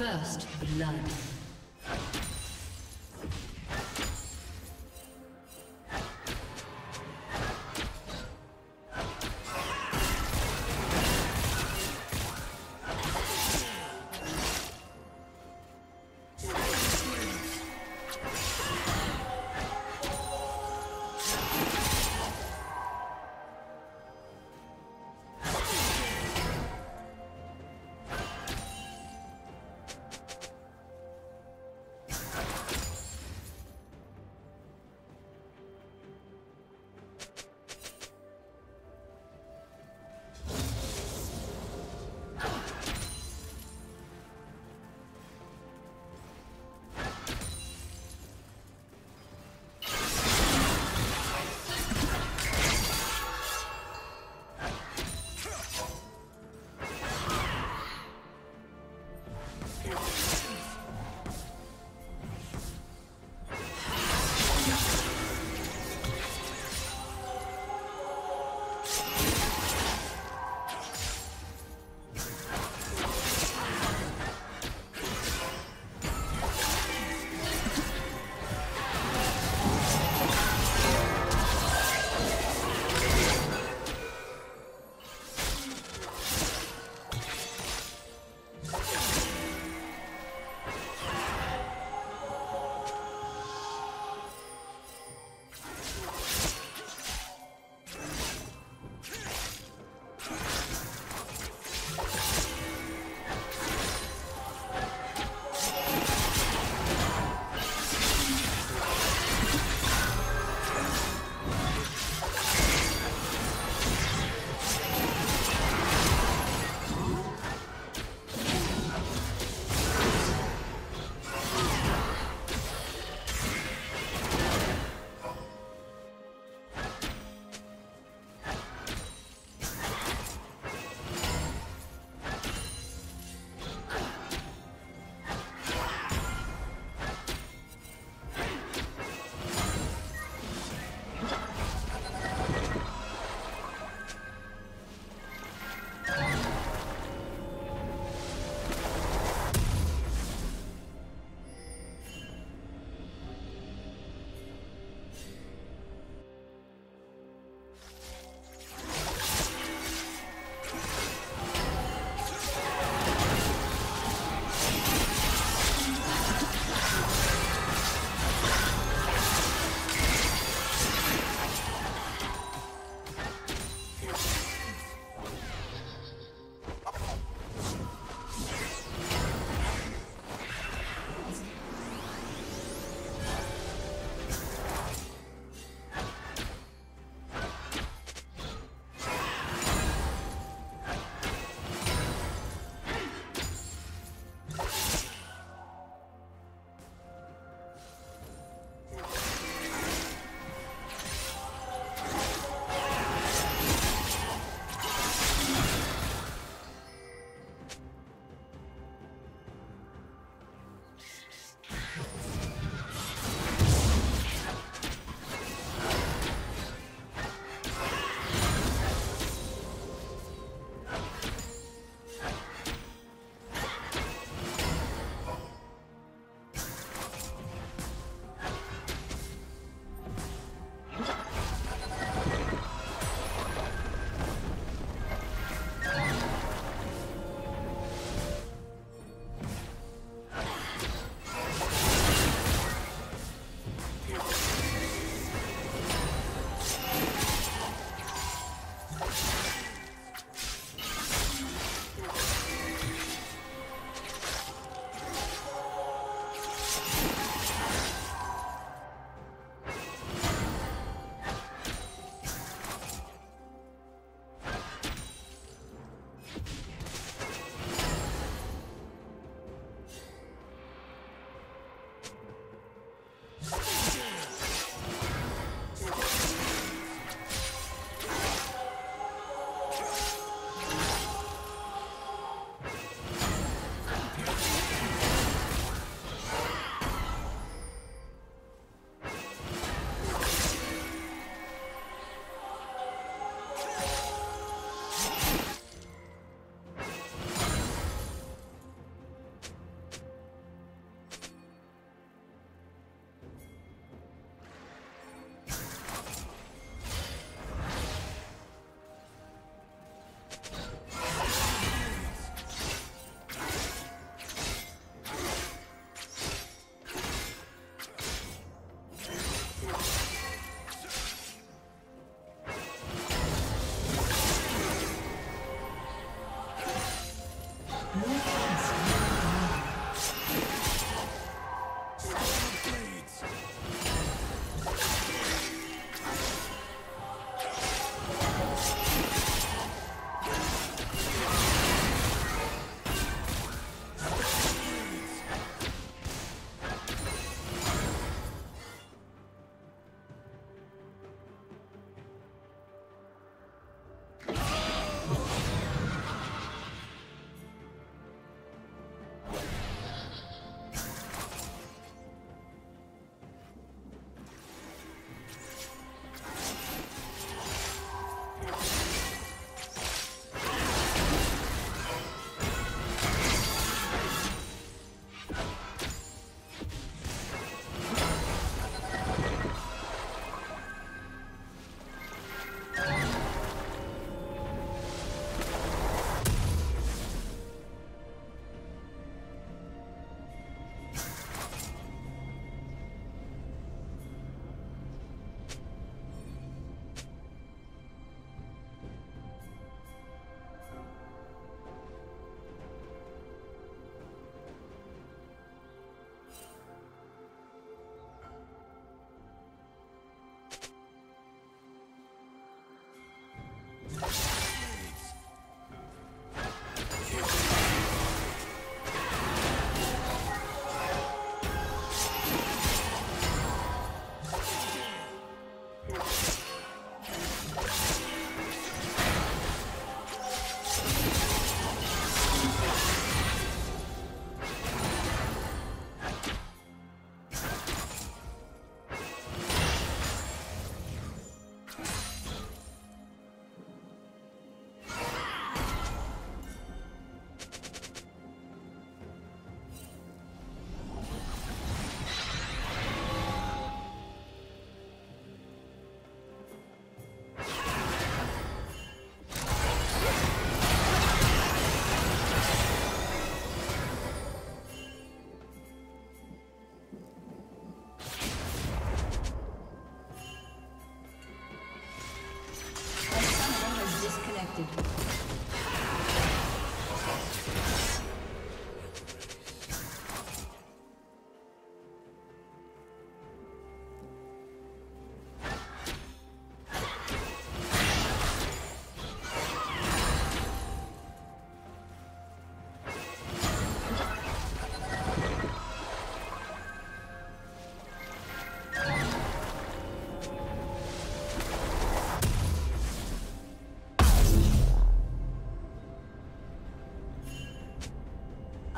First blood.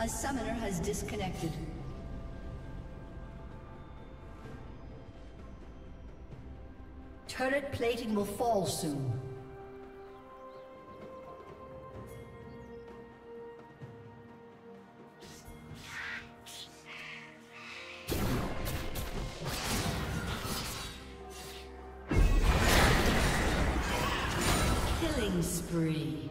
A summoner has disconnected. Turret plating will fall soon. Spree.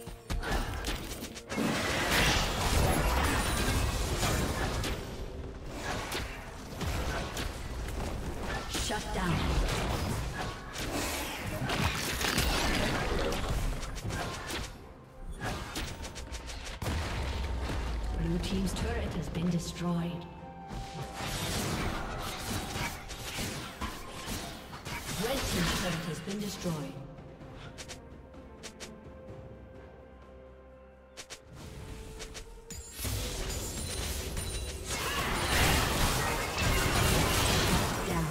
Shut down. Blue team's turret has been destroyed. Has been destroyed. Down.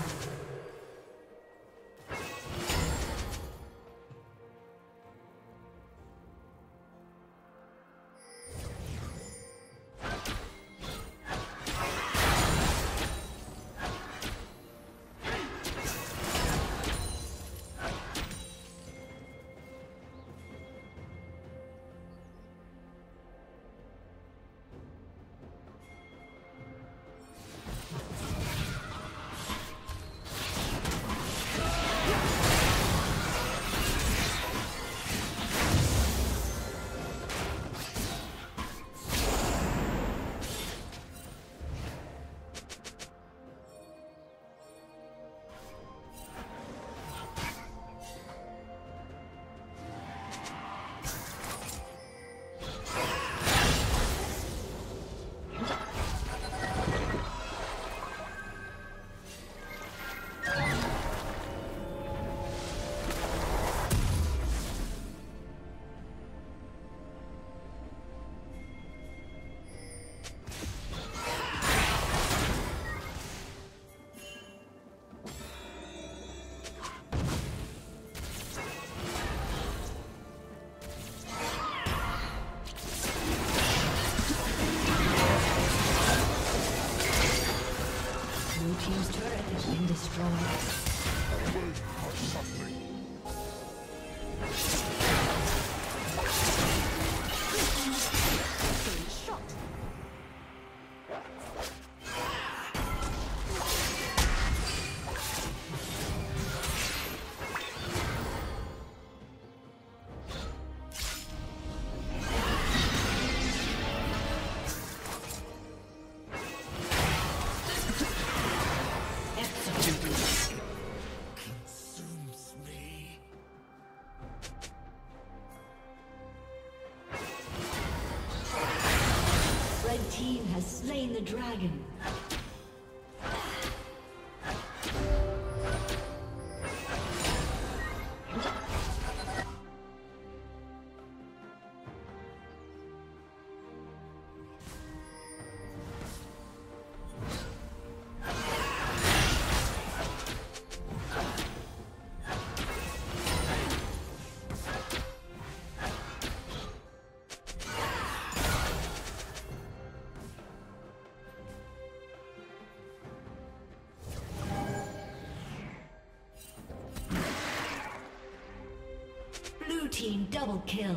The dragon. Team double kill.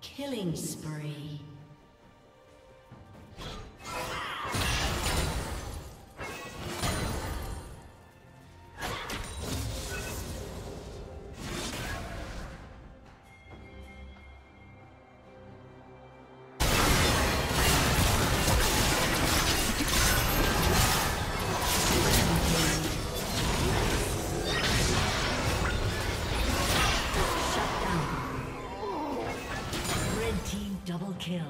Killing spree. Kill.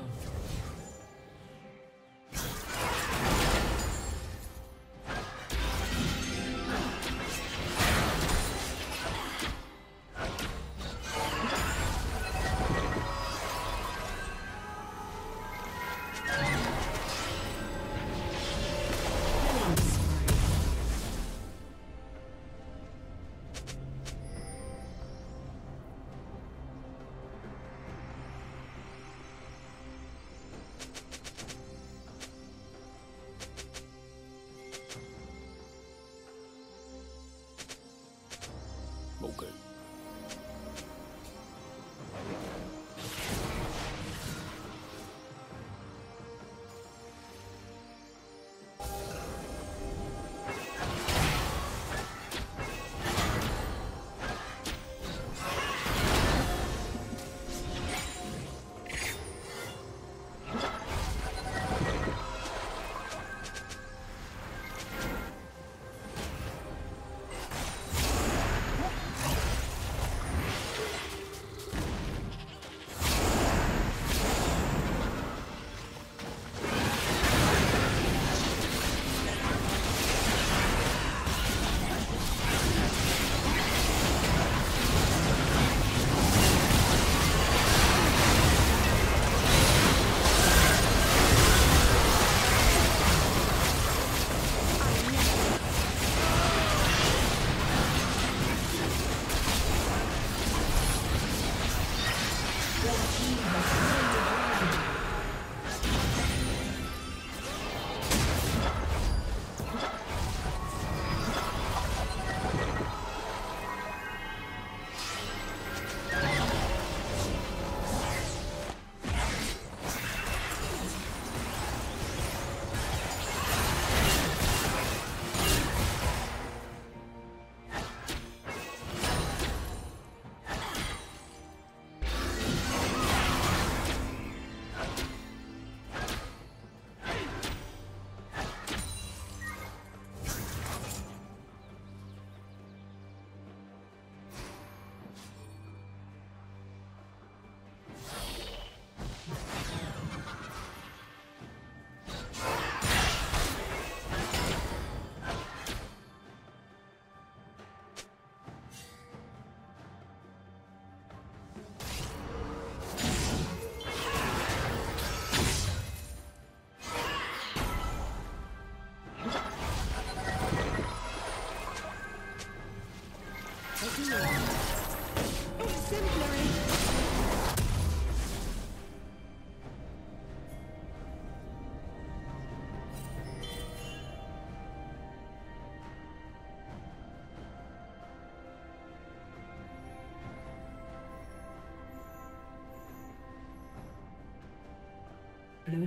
Blue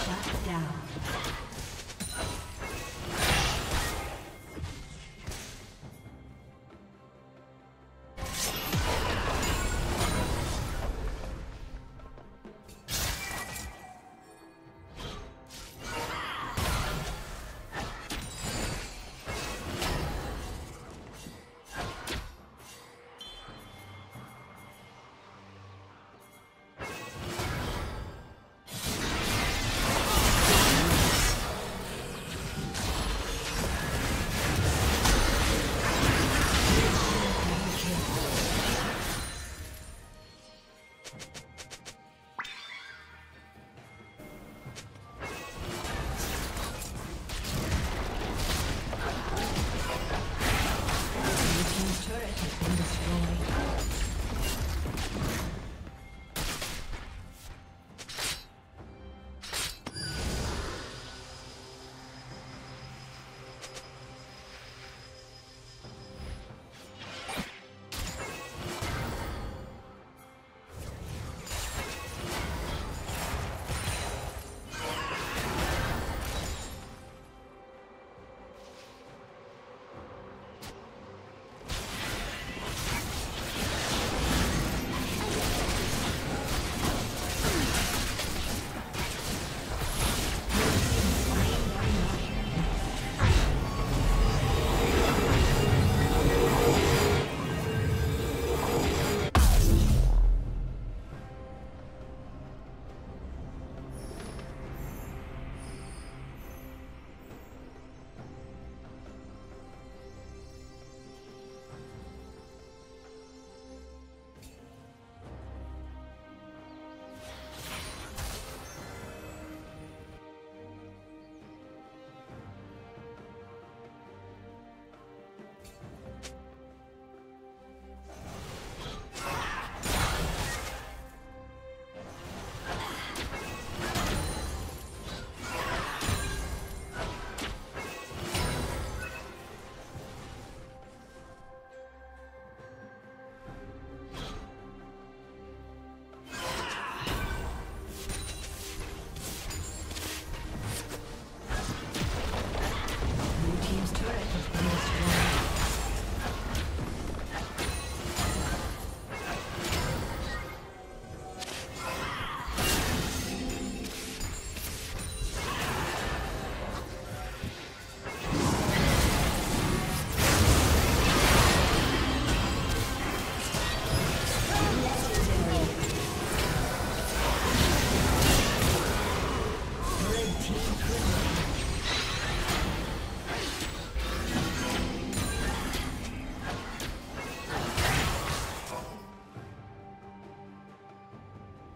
Shut down.